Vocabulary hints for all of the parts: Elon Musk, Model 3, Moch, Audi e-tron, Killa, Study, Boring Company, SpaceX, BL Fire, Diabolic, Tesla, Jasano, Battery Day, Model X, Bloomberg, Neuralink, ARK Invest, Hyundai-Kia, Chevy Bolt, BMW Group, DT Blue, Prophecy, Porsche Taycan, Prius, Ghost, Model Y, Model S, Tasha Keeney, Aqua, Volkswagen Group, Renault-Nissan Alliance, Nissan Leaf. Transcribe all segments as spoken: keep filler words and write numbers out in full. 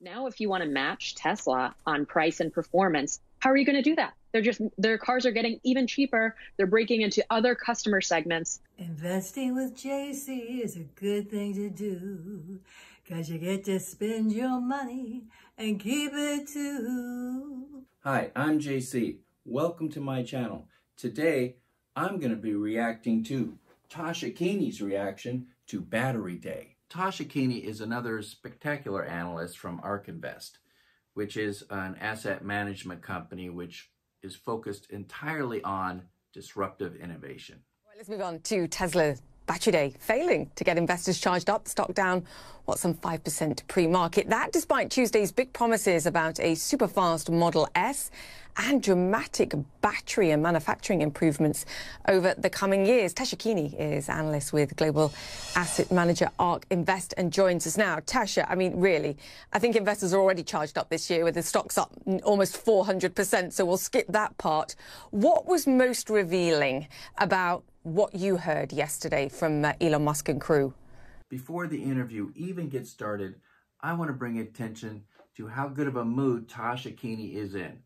Now, if you want to match Tesla on price and performance, how are you going to do that? They're just, their cars are getting even cheaper. They're breaking into other customer segments. Investing with J C is a good thing to do because you get to spend your money and keep it too. Hi, I'm J C. Welcome to my channel. Today, I'm going to be reacting to Tasha Keeney's reaction to Battery Day. Tasha Keeney is another spectacular analyst from ARK Invest, which is an asset management company which is focused entirely on disruptive innovation. Right, let's move on to Tesla Battery Day failing to get investors charged up, stock down, what, some five percent pre-market. That despite Tuesday's big promises about a super-fast Model S and dramatic battery and manufacturing improvements over the coming years. Tasha Keeney is analyst with global asset manager ARK Invest and joins us now. Tasha, I mean, really, I think investors are already charged up this year with the stocks up almost four hundred percent, so we'll skip that part. What was most revealing about what you heard yesterday from uh, Elon Musk and crew? Before the interview even gets started, I want to bring attention to how good of a mood Tasha Keeney is in.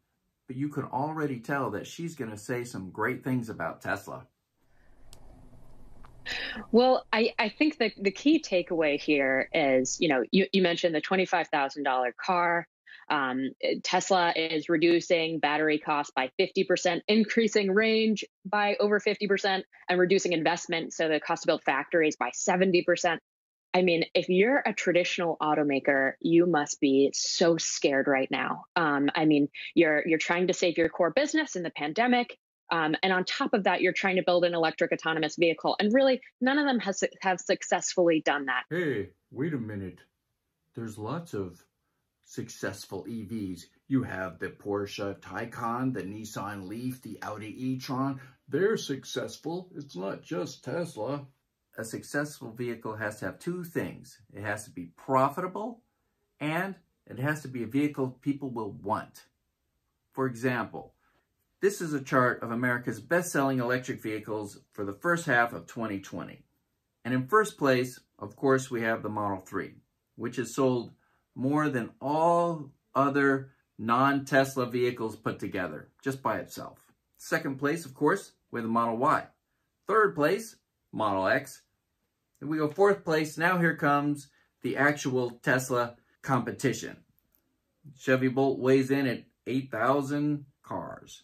But you can already tell that she's going to say some great things about Tesla. Well, I, I think that the key takeaway here is, you know, you, you mentioned the twenty-five thousand dollar car. Um, Tesla is reducing battery costs by fifty percent, increasing range by over fifty percent, and reducing investment, so the cost to build factories, by seventy percent. I mean, if you're a traditional automaker, you must be so scared right now. Um, I mean, you're you're trying to save your core business in the pandemic. Um, and on top of that, you're trying to build an electric autonomous vehicle. And really, none of them has have successfully done that. Hey, wait a minute. There's lots of successful E Vs. You have the Porsche Taycan, the Nissan Leaf, the Audi e-tron. They're successful. It's not just Tesla. A successful vehicle has to have two things. It has to be profitable, and it has to be a vehicle people will want. For example, this is a chart of America's best-selling electric vehicles for the first half of twenty twenty. And in first place, of course, we have the Model three, which has sold more than all other non-Tesla vehicles put together, just by itself. Second place, of course, we have the Model Y. Third place, Model X. Then we go fourth place. Now here comes the actual Tesla competition. Chevy Bolt weighs in at eight thousand cars.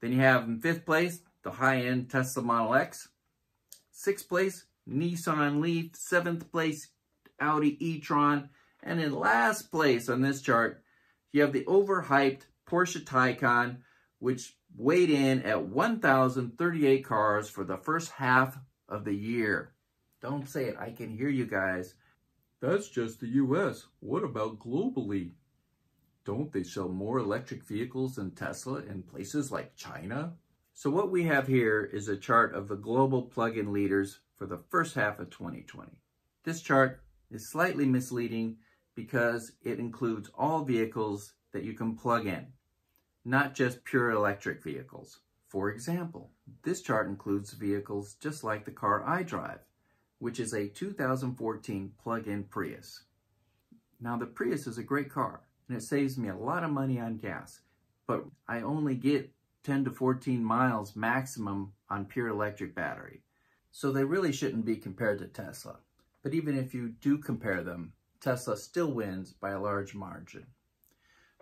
Then you have in fifth place, the high-end Tesla Model X. Sixth place, Nissan Leaf. Seventh place, Audi e-tron. And in last place on this chart, you have the overhyped Porsche Taycan, which weighed in at one thousand thirty-eight cars for the first half of the year. Don't say it, I can hear you guys. That's just the U S. What about globally? Don't they sell more electric vehicles than Tesla in places like China? So what we have here is a chart of the global plug-in leaders for the first half of twenty twenty. This chart is slightly misleading because it includes all vehicles that you can plug in, not just pure electric vehicles. For example, this chart includes vehicles just like the car I drive, which is a two thousand fourteen plug-in Prius. Now, the Prius is a great car, and it saves me a lot of money on gas, but I only get ten to fourteen miles maximum on pure electric battery. So they really shouldn't be compared to Tesla. But even if you do compare them, Tesla still wins by a large margin.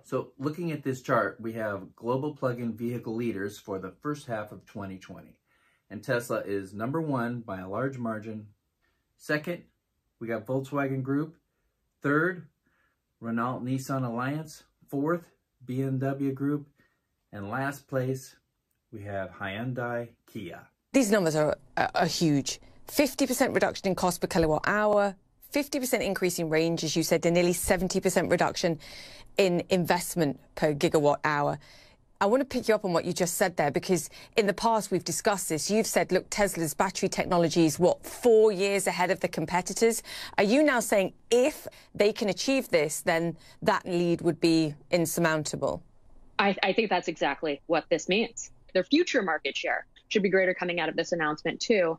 So looking at this chart, we have global plug-in vehicle leaders for the first half of twenty twenty. And Tesla is number one by a large margin. Second, we got Volkswagen Group. Third, Renault-Nissan Alliance. Fourth, B M W Group. And last place, we have Hyundai-Kia. These numbers are, are huge. fifty percent reduction in cost per kilowatt hour, fifty percent increase in range, as you said, and nearly seventy percent reduction in investment per gigawatt hour. I want to pick you up on what you just said there, because in the past we've discussed this. You've said, look, Tesla's battery technology is, what, four years ahead of the competitors? Are you now saying if they can achieve this, then that lead would be insurmountable? I, I think that's exactly what this means. Their future market share should be greater coming out of this announcement, too.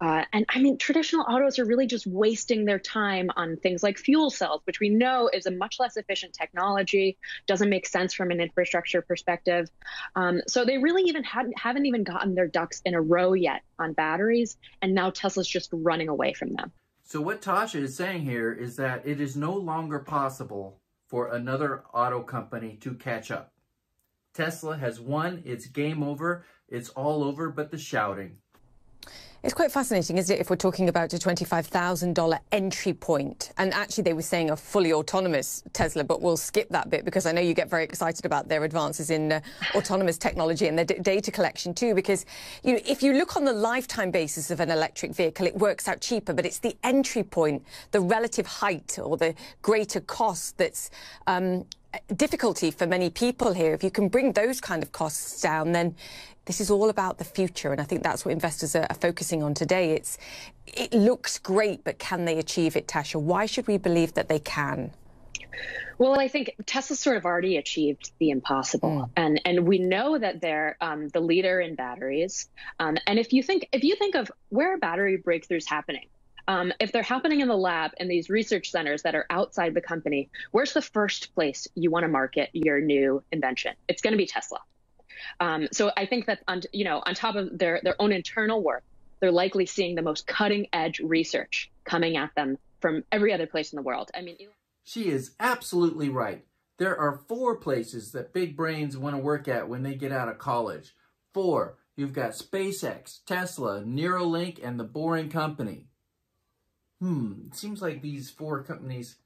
Uh, and I mean, traditional autos are really just wasting their time on things like fuel cells, which we know is a much less efficient technology, doesn't make sense from an infrastructure perspective. Um, so they really even haven't, haven't even gotten their ducks in a row yet on batteries. And now Tesla's just running away from them. So what Tasha is saying here is that it is no longer possible for another auto company to catch up. Tesla has won. It's game over. It's all over but the shouting. It's quite fascinating, isn't it, if we're talking about a twenty-five thousand dollar entry point. And actually, they were saying a fully autonomous Tesla, but we'll skip that bit because I know you get very excited about their advances in uh, autonomous technology and their d data collection too, because you know, if you look on the lifetime basis of an electric vehicle, it works out cheaper, but it's the entry point, the relative height or the greater cost that's um, difficulty for many people here. If you can bring those kind of costs down, then this is all about the future, and I think that's what investors are, are focusing on today. It's, it looks great, but can they achieve it, Tasha? Why should we believe that they can? Well, I think Tesla's sort of already achieved the impossible, mm. and and we know that they're um, the leader in batteries. Um, and if you think if you think of where are battery breakthroughs happening, um, if they're happening in the lab in these research centers that are outside the company, where's the first place you want to market your new invention? It's going to be Tesla. Um, so I think that, on, you know, on top of their, their own internal work, they're likely seeing the most cutting edge research coming at them from every other place in the world. I mean, she is absolutely right. There are four places that big brains want to work at when they get out of college. Four. You've got SpaceX, Tesla, Neuralink, and the Boring Company. Hmm. It seems like these four companies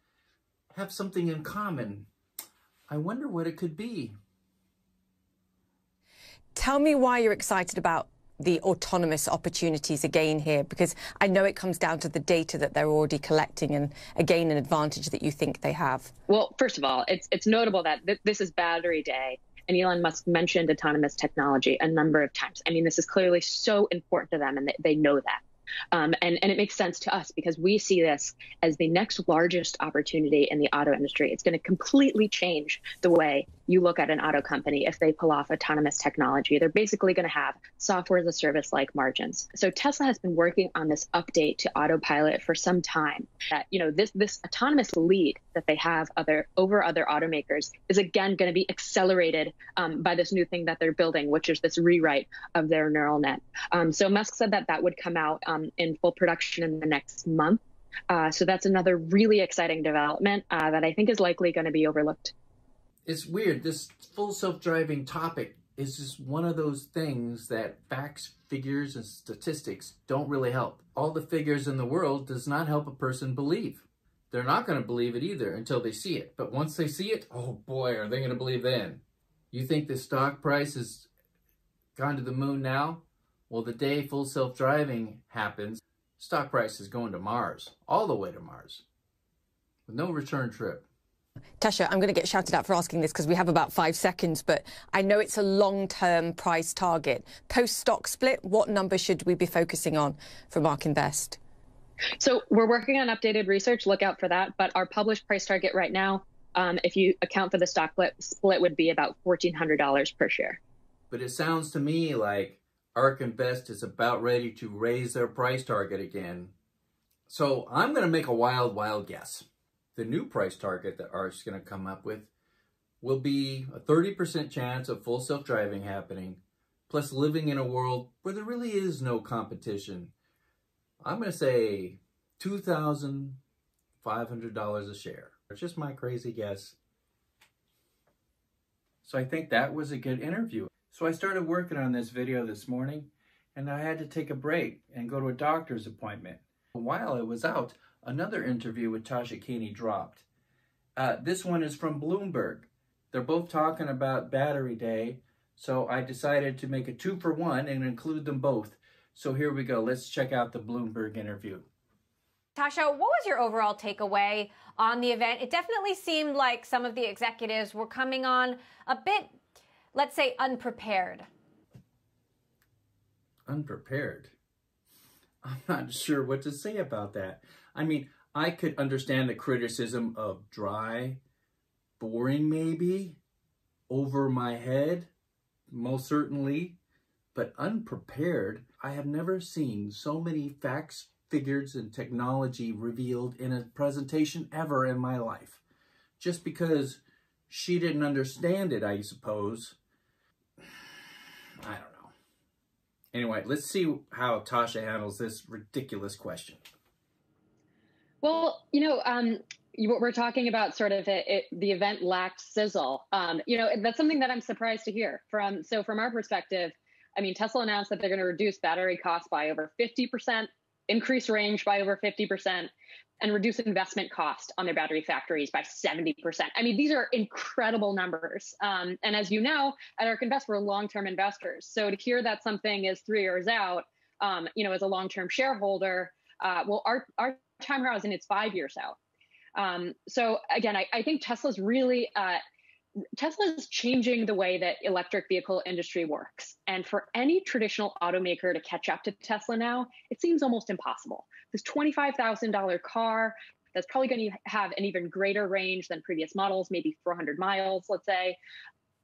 have something in common. I wonder what it could be. Tell me why you're excited about the autonomous opportunities again here, because I know it comes down to the data that they're already collecting and, again, an advantage that you think they have. Well, first of all, it's, it's notable that th this is Battery Day, and Elon Musk mentioned autonomous technology a number of times. I mean, this is clearly so important to them, and they, they know that. Um, and, and it makes sense to us because we see this as the next largest opportunity in the auto industry. It's going to completely change the way you look at an auto company if they pull off autonomous technology. They're basically going to have software as a service-like margins. So Tesla has been working on this update to Autopilot for some time. That, you know, this, this autonomous lead that they have other, over other automakers is, again, going to be accelerated um, by this new thing that they're building, which is this rewrite of their neural net. Um, so Musk said that that would come out um, in full production in the next month. Uh, so that's another really exciting development uh, that I think is likely going to be overlooked. It's weird. This full self-driving topic is just one of those things that facts, figures, and statistics don't really help. All the figures in the world does not help a person believe. They're not going to believe it either until they see it. But once they see it, oh boy, are they going to believe then. You think the stock price has gone to the moon now? Well, the day full self-driving happens, stock price is going to Mars, all the way to Mars, with no return trip. Tasha, I'm going to get shouted out for asking this because we have about five seconds, but I know it's a long-term price target. Post-stock split, what number should we be focusing on for ARK Invest? So we're working on updated research. Look out for that. But our published price target right now, um, if you account for the stock split, would be about fourteen hundred dollars per share. But it sounds to me like ARK Invest is about ready to raise their price target again. So I'm going to make a wild, wild guess. The new price target that ARK's going to come up with will be a thirty percent chance of full self-driving happening, plus living in a world where there really is no competition. I'm going to say two thousand five hundred dollars a share. It's just my crazy guess. So I think that was a good interview. So I started working on this video this morning, and I had to take a break and go to a doctor's appointment. While I was out, another interview with Tasha Keeney dropped. Uh, this one is from Bloomberg. They're both talking about Battery Day, so I decided to make a two for one and include them both. So here we go. Let's check out the Bloomberg interview. Tasha, what was your overall takeaway on the event? It definitely seemed like some of the executives were coming on a bit, let's say, unprepared. Unprepared? I'm not sure what to say about that. I mean, I could understand the criticism of dry, boring maybe, over my head, most certainly. but unprepared. I have never seen so many facts, figures, and technology revealed in a presentation ever in my life. Just because she didn't understand it, I suppose. I don't know. Anyway, let's see how Tasha handles this ridiculous question. Well, you know, um, what we're talking about sort of it, it, the event lacked sizzle. Um, you know, that's something that I'm surprised to hear from. So from our perspective, I mean, Tesla announced that they're going to reduce battery costs by over fifty percent, increase range by over fifty percent, and reduce investment cost on their battery factories by seventy percent. I mean, these are incredible numbers. Um, and as you know, at ARK Invest, we're long-term investors. So to hear that something is three years out, um, you know, as a long-term shareholder, uh, well, our, our time horizon, it's five years out. Um, so again, I, I think Tesla's really, uh, Tesla's changing the way that electric vehicle industry works. And for any traditional automaker to catch up to Tesla now, it seems almost impossible. This twenty-five thousand dollar car that's probably going to have an even greater range than previous models, maybe four hundred miles, let's say.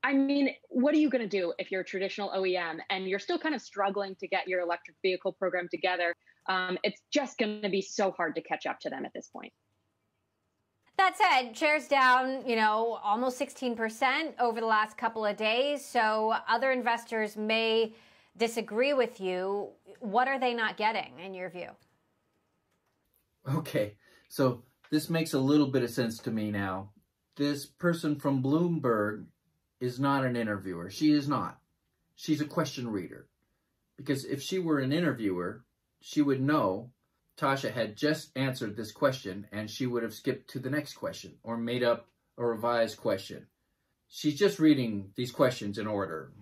I mean, what are you going to do if you're a traditional O E M and you're still kind of struggling to get your electric vehicle program together? Um, it's just going to be so hard to catch up to them at this point. That said, shares down, you know, almost sixteen percent over the last couple of days. So other investors may disagree with you. What are they not getting in your view? Okay, so this makes a little bit of sense to me now. This person from Bloomberg is not an interviewer. She is not. She's a question reader. Because if she were an interviewer, she would know Tasha had just answered this question, and she would have skipped to the next question or made up a revised question. She's just reading these questions in order.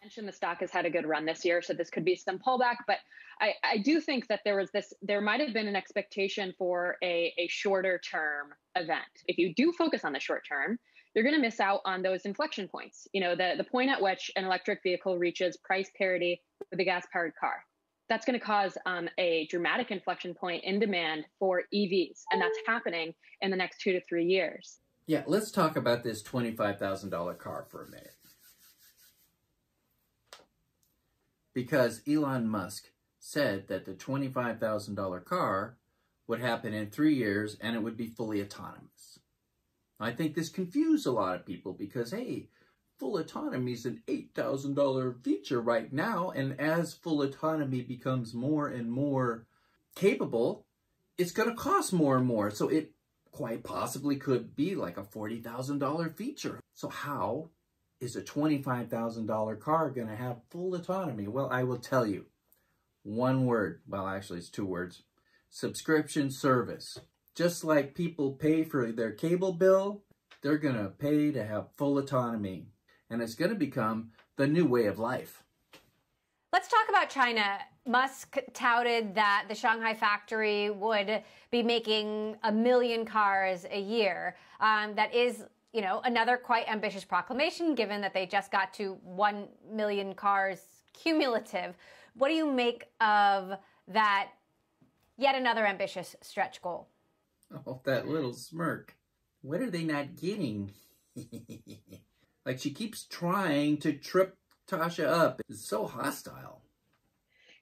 I mentioned the stock has had a good run this year, so this could be some pullback, but I, I do think that there was this, there might have been an expectation for a, a shorter term event. If you do focus on the short term, you're going to miss out on those inflection points. You know, the, the point at which an electric vehicle reaches price parity with a gas-powered car. That's going to cause um, a dramatic inflection point in demand for E Vs. And that's happening in the next two to three years. Yeah, let's talk about this twenty-five thousand dollar car for a minute. Because Elon Musk said that the twenty-five thousand dollar car would happen in three years and it would be fully autonomous. I think this confused a lot of people because, hey, full autonomy is an eight thousand dollar feature right now, and as full autonomy becomes more and more capable, it's going to cost more and more. So it quite possibly could be like a forty thousand dollar feature. So how is a twenty-five thousand dollar car going to have full autonomy? Well, I will tell you. One word. Well, actually, it's two words. Subscription service. Just like people pay for their cable bill, they're going to pay to have full autonomy. And it's going to become the new way of life. Let's talk about China. Musk touted that the Shanghai factory would be making a million cars a year. Um, that is, you know, another quite ambitious proclamation, given that they just got to one million cars cumulative. What do you make of that yet another ambitious stretch goal? Oh, that little smirk. What are they not getting? Like, she keeps trying to trip Tasha up. It's so hostile.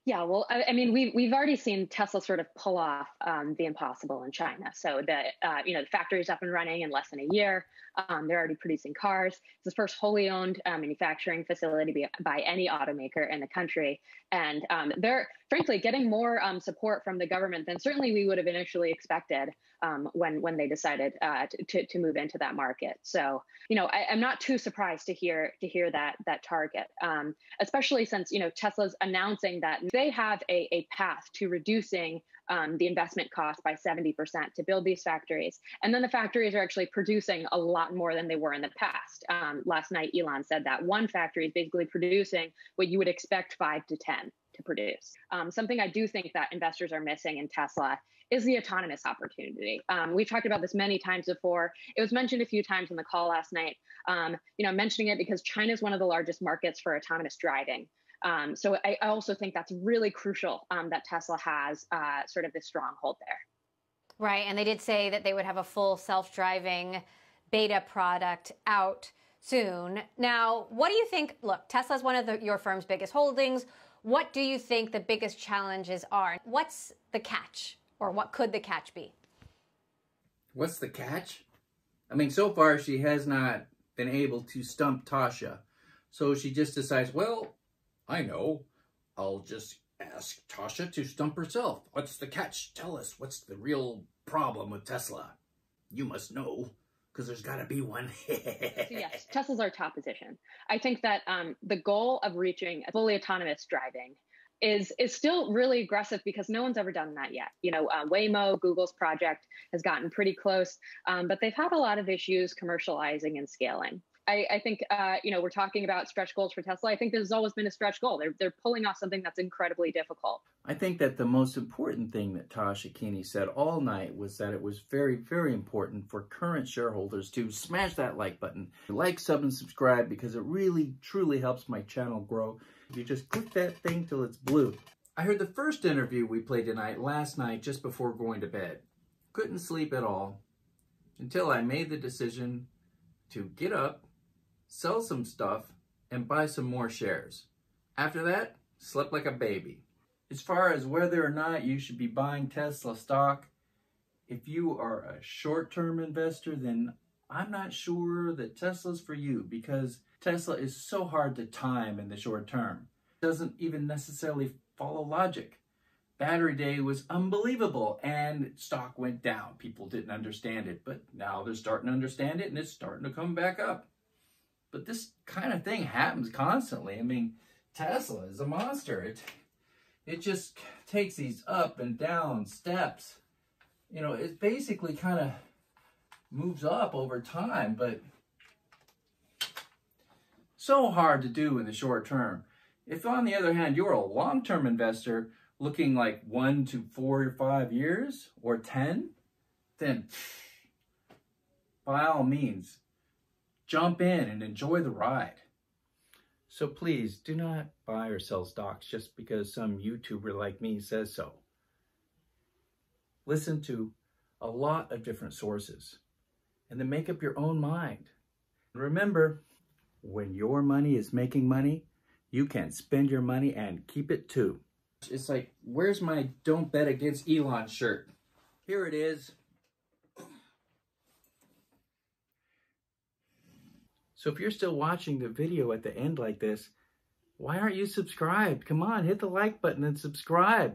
Yeah, well, I, I mean, we've, we've already seen Tesla sort of pull off um, the impossible in China. So, the, uh, you know, the factory's up and running in less than a year. Um, they're already producing cars. It's the first wholly owned uh, manufacturing facility by, by any automaker in the country. And um, they're, frankly, getting more um, support from the government than certainly we would have initially expected um, when, when they decided uh, to, to move into that market. So, you know, I, I'm not too surprised to hear, to hear that, that target, um, especially since, you know, Tesla's announcing that they have a, a path to reducing um, the investment cost by seventy percent to build these factories. And then the factories are actually producing a lot more than they were in the past. Um, last night, Elon said that one factory is basically producing what you would expect five to ten to produce. Um, something I do think that investors are missing in Tesla is the autonomous opportunity. Um, we've talked about this many times before. It was mentioned a few times in the call last night. Um, you know, mentioning it because China is one of the largest markets for autonomous driving. Um, so I, I also think that's really crucial um, that Tesla has uh, sort of this stronghold there. Right. And they did say that they would have a full self-driving beta product out soon. Now, what do you think? Look, Tesla's one of the, your firm's biggest holdings. What do you think the biggest challenges are? What's the catch, or what could the catch be? What's the catch? I mean, so far she has not been able to stump Tasha. So she just decides, well, I know, I'll just ask Tasha to stump herself. What's the catch? Tell us, what's the real problem with Tesla? You must know, because there's got to be one. Yes, Tesla's our top position. I think that um, the goal of reaching fully autonomous driving is is still really aggressive because no one's ever done that yet. You know, uh, Waymo, Google's project, has gotten pretty close, um, but they've had a lot of issues commercializing and scaling. I, I think, uh, you know, we're talking about stretch goals for Tesla. I think this has always been a stretch goal. They're, they're pulling off something that's incredibly difficult. I think that the most important thing that Tasha Keeney said all night was that it was very, very important for current shareholders to smash that like button. Like, sub, and subscribe, because it really, truly helps my channel grow. You just click that thing till it's blue. I heard the first interview we played tonight last night just before going to bed. Couldn't sleep at all until I made the decision to get up, sell some stuff, and buy some more shares. After that, slept like a baby. As far as whether or not you should be buying Tesla stock, if you are a short-term investor, then I'm not sure that Tesla's for you, because Tesla is so hard to time in the short term. It doesn't even necessarily follow logic. Battery Day was unbelievable, and stock went down. People didn't understand it, but now they're starting to understand it, and it's starting to come back up. But this kind of thing happens constantly. I mean, Tesla is a monster. It, it just takes these up and down steps. You know, it basically kind of moves up over time, but so hard to do in the short term. If, on the other hand, you're a long-term investor looking like one to four or five years or ten, then by all means, jump in and enjoy the ride. So please do not buy or sell stocks just because some YouTuber like me says so. Listen to a lot of different sources and then make up your own mind. And remember, when your money is making money, you can spend your money and keep it too. It's like, where's my "Don't Bet Against Elon" shirt? Here it is. So if you're still watching the video at the end like this, why aren't you subscribed? Come on, hit the like button and subscribe.